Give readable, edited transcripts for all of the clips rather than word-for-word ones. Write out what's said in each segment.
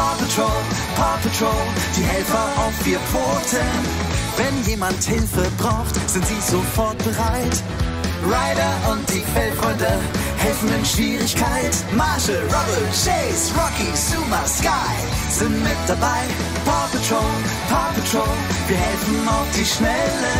Paw Patrol, Paw Patrol, die Helfer auf vier Pfoten. Wenn jemand Hilfe braucht, sind sie sofort bereit. Ryder und die Fellfreunde helfen in Schwierigkeit. Marshall, Rubble, Chase, Rocky, Zuma, Sky sind mit dabei. Paw Patrol, Paw Patrol, wir helfen auf die Schnelle.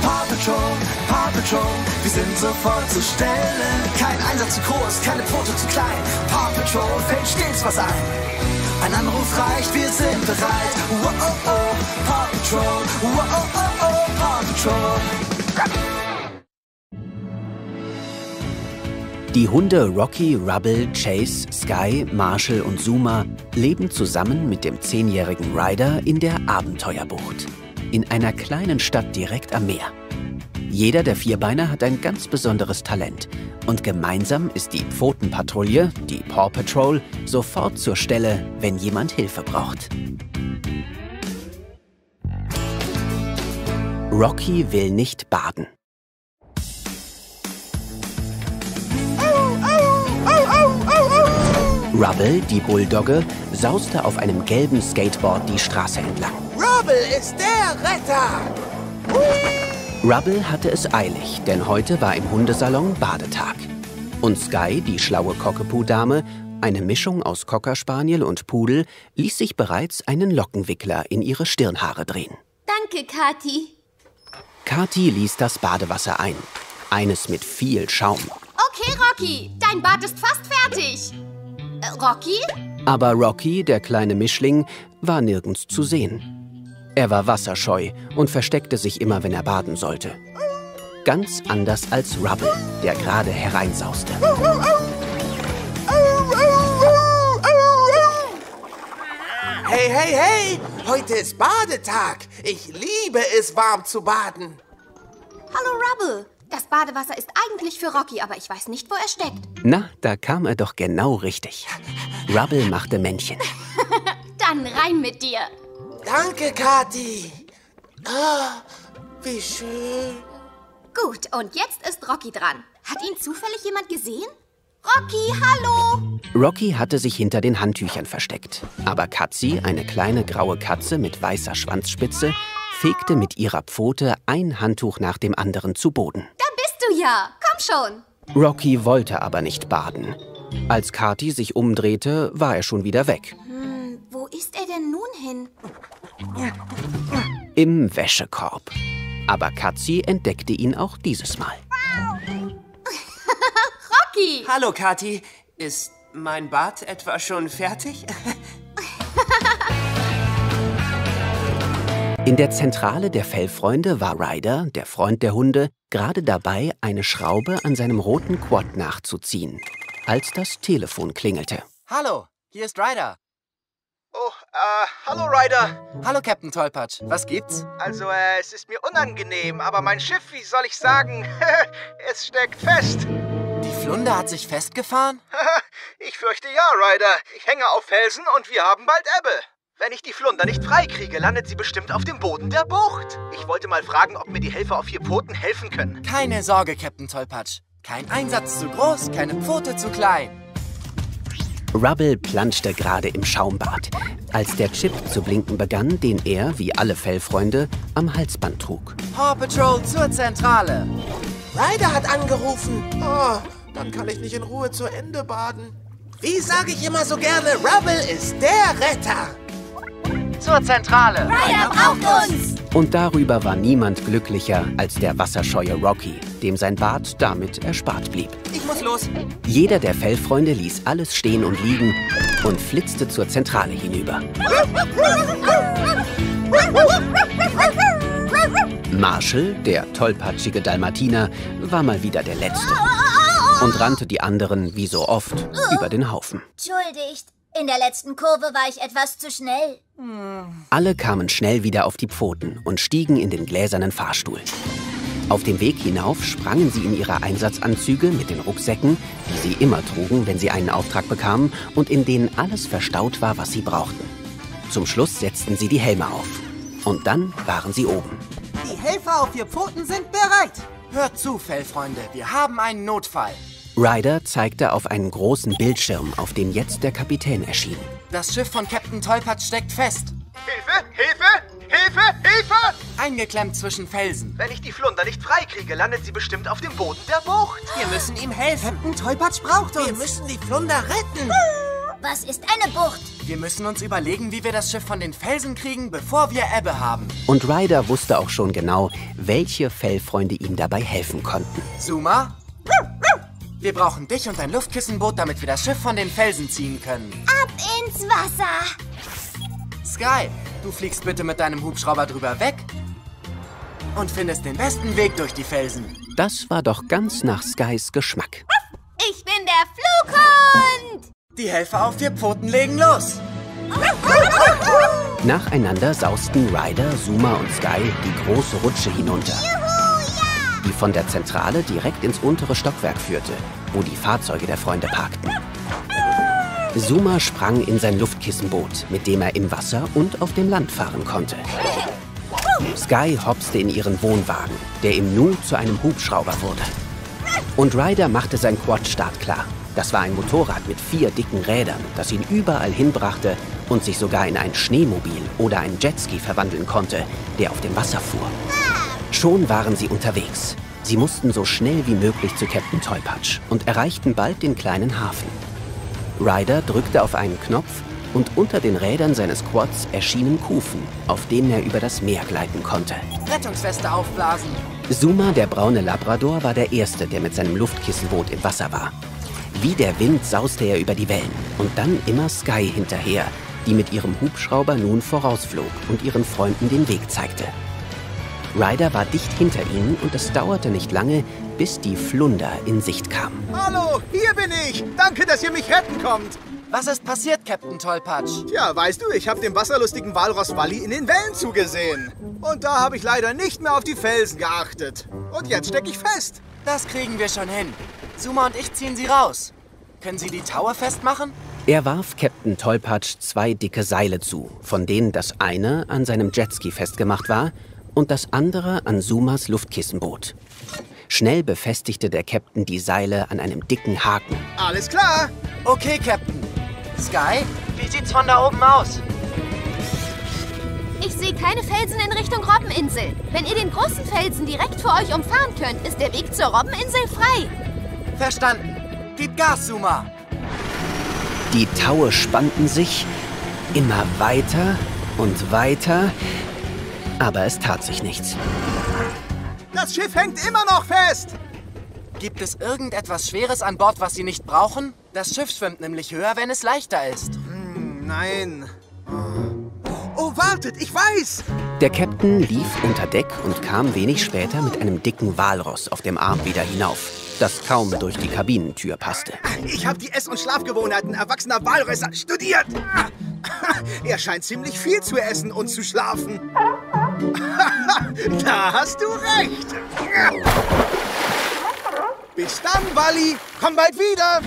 Paw Patrol, Paw Patrol, wir sind sofort zur Stelle. Kein Einsatz zu groß, keine Pfote zu klein. Paw Patrol fällt stets was ein. Ein Anruf reicht, wir sind bereit. Wow, oh, oh, Paw Patrol. Wow, oh, oh, Paw Patrol. Die Hunde Rocky, Rubble, Chase, Sky, Marshall und Zuma leben zusammen mit dem 10-jährigen Ryder in der Abenteuerbucht, in einer kleinen Stadt direkt am Meer. Jeder der Vierbeiner hat ein ganz besonderes Talent und gemeinsam ist die Pfotenpatrouille, die Paw Patrol, sofort zur Stelle, wenn jemand Hilfe braucht. Rocky will nicht baden. Rubble, die Bulldogge, sauste auf einem gelben Skateboard die Straße entlang. Rubble ist der Retter! Hui! Rubble hatte es eilig, denn heute war im Hundesalon Badetag. Und Sky, die schlaue Cockapoo-Dame, eine Mischung aus Cockerspaniel und Pudel, ließ sich bereits einen Lockenwickler in ihre Stirnhaare drehen. Danke, Katzi. Katzi ließ das Badewasser ein. Eines mit viel Schaum. Okay, Rocky, dein Bad ist fast fertig. Rocky? Aber Rocky, der kleine Mischling, war nirgends zu sehen. Er war wasserscheu und versteckte sich immer, wenn er baden sollte. Ganz anders als Rubble, der gerade hereinsauste. Hey, hey, hey! Heute ist Badetag! Ich liebe es, warm zu baden! Hallo, Rubble! Das Badewasser ist eigentlich für Rocky, aber ich weiß nicht, wo er steckt. Na, da kam er doch genau richtig. Rubble machte Männchen. Dann rein mit dir. Danke, Katzi. Ah, wie schön. Gut, und jetzt ist Rocky dran. Hat ihn zufällig jemand gesehen? Rocky, hallo! Rocky hatte sich hinter den Handtüchern versteckt. Aber Katzi, eine kleine graue Katze mit weißer Schwanzspitze, fegte mit ihrer Pfote ein Handtuch nach dem anderen zu Boden. Da bist du ja! Komm schon! Rocky wollte aber nicht baden. Als Katzi sich umdrehte, war er schon wieder weg. Wo ist er denn nun hin? Im Wäschekorb. Aber Katzi entdeckte ihn auch dieses Mal. Rocky! Hallo, Katzi. Ist mein Bad etwa schon fertig? In der Zentrale der Fellfreunde war Ryder, der Freund der Hunde, gerade dabei, eine Schraube an seinem roten Quad nachzuziehen, als das Telefon klingelte. Hallo, hier ist Ryder. Oh, hallo Ryder. Hallo Captain Tollpatsch, was gibt's? Also, es ist mir unangenehm, aber mein Schiff, wie soll ich sagen, es steckt fest. Die Flunder hat sich festgefahren? Ich fürchte ja, Ryder. Ich hänge auf Felsen und wir haben bald Ebbe. Wenn ich die Flunder nicht freikriege, landet sie bestimmt auf dem Boden der Bucht. Ich wollte mal fragen, ob mir die Helfer auf vier Pfoten helfen können. Keine Sorge, Captain Tollpatsch. Kein Einsatz zu groß, keine Pfote zu klein. Rubble planschte gerade im Schaumbad, als der Chip zu blinken begann, den er, wie alle Fellfreunde, am Halsband trug. Paw Patrol zur Zentrale. Ryder hat angerufen. Oh, dann kann ich nicht in Ruhe zu Ende baden. Wie sage ich immer so gerne, Rubble ist der Retter. Zur Zentrale! Ryder braucht uns! Und darüber war niemand glücklicher als der wasserscheue Rocky, dem sein Bad damit erspart blieb. Ich muss los! Jeder der Fellfreunde ließ alles stehen und liegen und flitzte zur Zentrale hinüber. Marshall, der tollpatschige Dalmatiner, war mal wieder der Letzte und rannte die anderen, wie so oft, über den Haufen. Entschuldigt. In der letzten Kurve war ich etwas zu schnell. Alle kamen schnell wieder auf die Pfoten und stiegen in den gläsernen Fahrstuhl. Auf dem Weg hinauf sprangen sie in ihre Einsatzanzüge mit den Rucksäcken, die sie immer trugen, wenn sie einen Auftrag bekamen und in denen alles verstaut war, was sie brauchten. Zum Schluss setzten sie die Helme auf. Und dann waren sie oben. Die Helfer auf vier Pfoten sind bereit. Hört zu, Fellfreunde, wir haben einen Notfall. Ryder zeigte auf einen großen Bildschirm, auf dem jetzt der Kapitän erschien. Das Schiff von Captain Tollpatsch steckt fest. Hilfe! Hilfe! Hilfe! Hilfe! Eingeklemmt zwischen Felsen. Wenn ich die Flunder nicht freikriege, landet sie bestimmt auf dem Boden der Bucht. Wir müssen ihm helfen. Captain Tollpatsch braucht uns. Wir müssen die Flunder retten. Was ist eine Bucht? Wir müssen uns überlegen, wie wir das Schiff von den Felsen kriegen, bevor wir Ebbe haben. Und Ryder wusste auch schon genau, welche Fellfreunde ihm dabei helfen konnten. Zuma? Wir brauchen dich und ein Luftkissenboot, damit wir das Schiff von den Felsen ziehen können. Ab ins Wasser! Sky, du fliegst bitte mit deinem Hubschrauber drüber weg und findest den besten Weg durch die Felsen. Das war doch ganz nach Skys Geschmack. Ich bin der Flughund! Die Helfer auf vier Pfoten legen los! Nacheinander sausten Ryder, Zuma und Sky die große Rutsche hinunter, die von der Zentrale direkt ins untere Stockwerk führte, wo die Fahrzeuge der Freunde parkten. Zuma sprang in sein Luftkissenboot, mit dem er im Wasser und auf dem Land fahren konnte. Sky hopste in ihren Wohnwagen, der im Nu zu einem Hubschrauber wurde. Und Ryder machte sein Quad-Start klar. Das war ein Motorrad mit 4 dicken Rädern, das ihn überall hinbrachte und sich sogar in ein Schneemobil oder einen Jetski verwandeln konnte, der auf dem Wasser fuhr. Schon waren sie unterwegs. Sie mussten so schnell wie möglich zu Captain Tollpatsch und erreichten bald den kleinen Hafen. Ryder drückte auf einen Knopf und unter den Rädern seines Quads erschienen Kufen, auf denen er über das Meer gleiten konnte. Rettungsweste aufblasen! Zuma, der braune Labrador, war der Erste, der mit seinem Luftkissenboot im Wasser war. Wie der Wind sauste er über die Wellen und dann immer Sky hinterher, die mit ihrem Hubschrauber nun vorausflog und ihren Freunden den Weg zeigte. Ryder war dicht hinter ihnen und es dauerte nicht lange, bis die Flunder in Sicht kam. Hallo, hier bin ich! Danke, dass ihr mich retten kommt! Was ist passiert, Captain Tollpatsch? Tja, weißt du, ich habe dem wasserlustigen Walross Walli in den Wellen zugesehen. Und da habe ich leider nicht mehr auf die Felsen geachtet. Und jetzt stecke ich fest. Das kriegen wir schon hin. Zuma und ich ziehen sie raus. Können Sie die Tower festmachen? Er warf Captain Tollpatsch 2 dicke Seile zu, von denen das eine an seinem Jetski festgemacht war und das andere an Zumas Luftkissenboot. Schnell befestigte der Captain die Seile an einem dicken Haken. Alles klar! Okay, Captain. Sky, wie sieht's von da oben aus? Ich sehe keine Felsen in Richtung Robbeninsel. Wenn ihr den großen Felsen direkt vor euch umfahren könnt, ist der Weg zur Robbeninsel frei. Verstanden. Gib Gas, Zuma! Die Taue spannten sich immer weiter und weiter, aber es tat sich nichts. Das Schiff hängt immer noch fest! Gibt es irgendetwas Schweres an Bord, was Sie nicht brauchen? Das Schiff schwimmt nämlich höher, wenn es leichter ist. Nein. Oh, wartet, ich weiß! Der Captain lief unter Deck und kam wenig später mit einem dicken Walross auf dem Arm wieder hinauf, das kaum durch die Kabinentür passte. Ich habe die Ess- und Schlafgewohnheiten erwachsener Walrösser studiert. Er scheint ziemlich viel zu essen und zu schlafen. Da hast du recht. Bis dann, Walli. Komm bald wieder.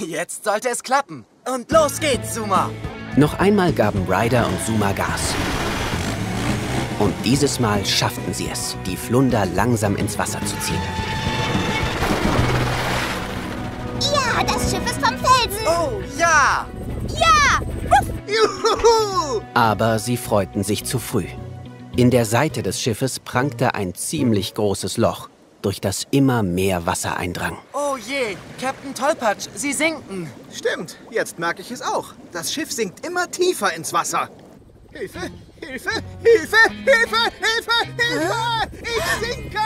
Jetzt sollte es klappen. Und los geht's, Zuma. Noch einmal gaben Ryder und Zuma Gas. Und dieses Mal schafften sie es, die Flunder langsam ins Wasser zu ziehen. Ja, das Schiff ist vom Felsen! Oh, ja! Ja! Wuff. Juhu. Aber sie freuten sich zu früh. In der Seite des Schiffes prangte ein ziemlich großes Loch, durch das immer mehr Wasser eindrang. Oh je, Captain Tollpatsch, Sie sinken! Stimmt, jetzt merke ich es auch. Das Schiff sinkt immer tiefer ins Wasser. Hilfe! Hilfe! Hilfe! Hilfe! Hilfe! Hilfe! Ich sinke!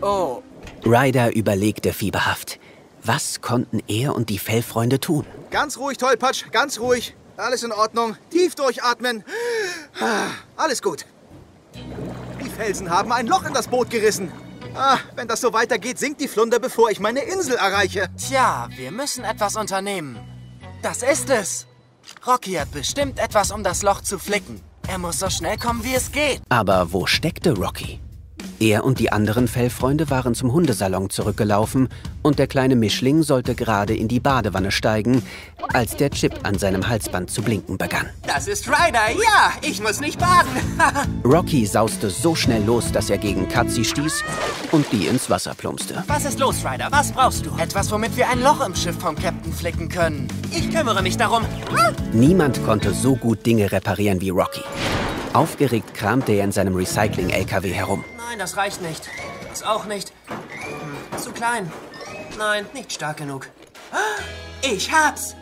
Oh. Ryder überlegte fieberhaft. Was konnten er und die Fellfreunde tun? Ganz ruhig, Tollpatsch, ganz ruhig. Alles in Ordnung. Tief durchatmen. Alles gut. Die Felsen haben ein Loch in das Boot gerissen. Ah, wenn das so weitergeht, sinkt die Flunder, bevor ich meine Insel erreiche. Tja, wir müssen etwas unternehmen. Das ist es. Rocky hat bestimmt etwas, um das Loch zu flicken. Er muss so schnell kommen, wie es geht. Aber wo steckte Rocky? Er und die anderen Fellfreunde waren zum Hundesalon zurückgelaufen und der kleine Mischling sollte gerade in die Badewanne steigen, als der Chip an seinem Halsband zu blinken begann. Das ist Ryder, ja, ich muss nicht baden. Rocky sauste so schnell los, dass er gegen Katzi stieß und die ins Wasser plumpste. Was ist los, Ryder? Was brauchst du? Etwas, womit wir ein Loch im Schiff vom Captain flicken können. Ich kümmere mich darum. Niemand konnte so gut Dinge reparieren wie Rocky. Aufgeregt kramte er in seinem Recycling-LKW herum. Nein, das reicht nicht. Das auch nicht. Zu klein. Nein, nicht stark genug. Ich hab's!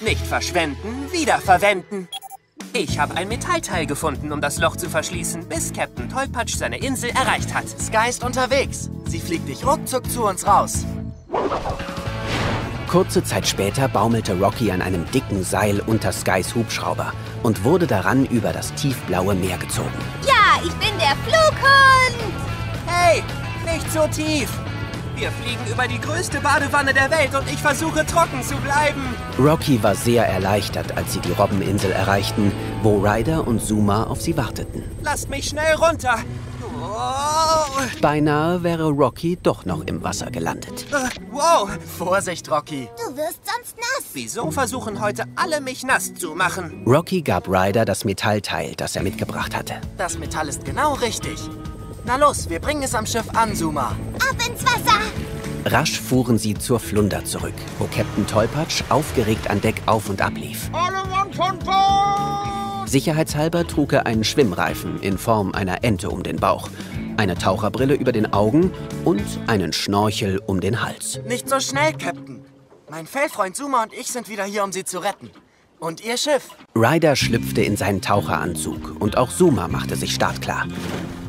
Nicht verschwenden, wiederverwenden. Ich habe ein Metallteil gefunden, um das Loch zu verschließen, bis Captain Tollpatsch seine Insel erreicht hat. Sky ist unterwegs. Sie fliegt dich ruckzuck zu uns raus. Kurze Zeit später baumelte Rocky an einem dicken Seil unter Skys Hubschrauber und wurde daran über das tiefblaue Meer gezogen. Ja, ich bin der Flughund! Hey, nicht so tief! Wir fliegen über die größte Badewanne der Welt und ich versuche, trocken zu bleiben! Rocky war sehr erleichtert, als sie die Robbeninsel erreichten, wo Ryder und Zuma auf sie warteten. Lasst mich schnell runter! Oh. Beinahe wäre Rocky doch noch im Wasser gelandet. Wow, Vorsicht, Rocky. Du wirst sonst nass. Wieso versuchen heute alle, mich nass zu machen? Rocky gab Ryder das Metallteil, das er mitgebracht hatte. Das Metall ist genau richtig. Na los, wir bringen es am Schiff an, Zuma. Ab ins Wasser! Rasch fuhren sie zur Flunder zurück, wo Captain Tollpatsch aufgeregt an Deck auf und ab lief. Alle Mann von Bord! Sicherheitshalber trug er einen Schwimmreifen in Form einer Ente um den Bauch, eine Taucherbrille über den Augen und einen Schnorchel um den Hals. Nicht so schnell, Captain. Mein Fellfreund Zuma und ich sind wieder hier, um sie zu retten. Und ihr Schiff. Ryder schlüpfte in seinen Taucheranzug und auch Zuma machte sich startklar.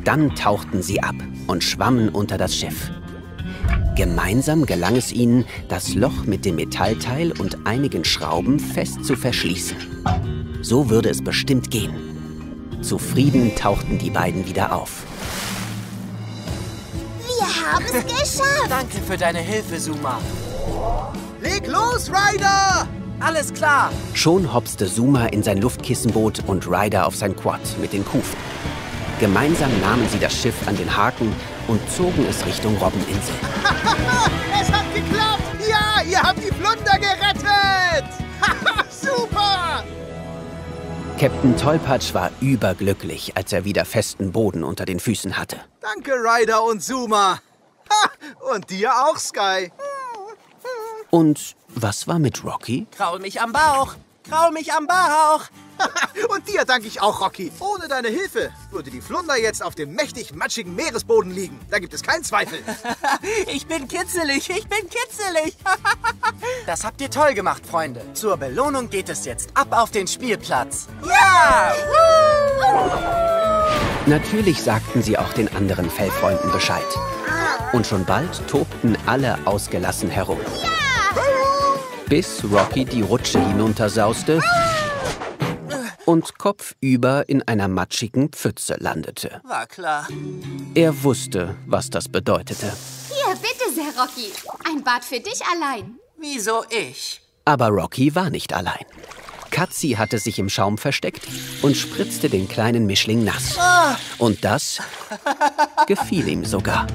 Dann tauchten sie ab und schwammen unter das Schiff. Gemeinsam gelang es ihnen, das Loch mit dem Metallteil und einigen Schrauben fest zu verschließen. So würde es bestimmt gehen. Zufrieden tauchten die beiden wieder auf. Wir haben es geschafft! Danke für deine Hilfe, Zuma. Leg los, Ryder! Alles klar! Schon hopste Zuma in sein Luftkissenboot und Ryder auf sein Quad mit den Kufen. Gemeinsam nahmen sie das Schiff an den Haken und zogen es Richtung Robbeninsel. Es hat geklappt! Ja, ihr habt die Plunder gerettet! Super! Captain Tollpatsch war überglücklich, als er wieder festen Boden unter den Füßen hatte. Danke, Ryder und Zuma. Ha, und dir auch, Sky. Und was war mit Rocky? Kraul mich am Bauch. Kraul mich am Bauch. Und dir danke ich auch, Rocky. Ohne deine Hilfe würde die Flunder jetzt auf dem mächtig matschigen Meeresboden liegen. Da gibt es keinen Zweifel. Ich bin kitzelig, ich bin kitzelig. Das habt ihr toll gemacht, Freunde. Zur Belohnung geht es jetzt ab auf den Spielplatz. Ja! Natürlich sagten sie auch den anderen Fellfreunden Bescheid. Und schon bald tobten alle ausgelassen herum. Ja! Bis Rocky die Rutsche hinuntersauste und kopfüber in einer matschigen Pfütze landete. War klar. Er wusste, was das bedeutete. Hier, bitte sehr, Rocky. Ein Bad für dich allein. Wieso ich? Aber Rocky war nicht allein. Katzi hatte sich im Schaum versteckt und spritzte den kleinen Mischling nass. Und das gefiel ihm sogar.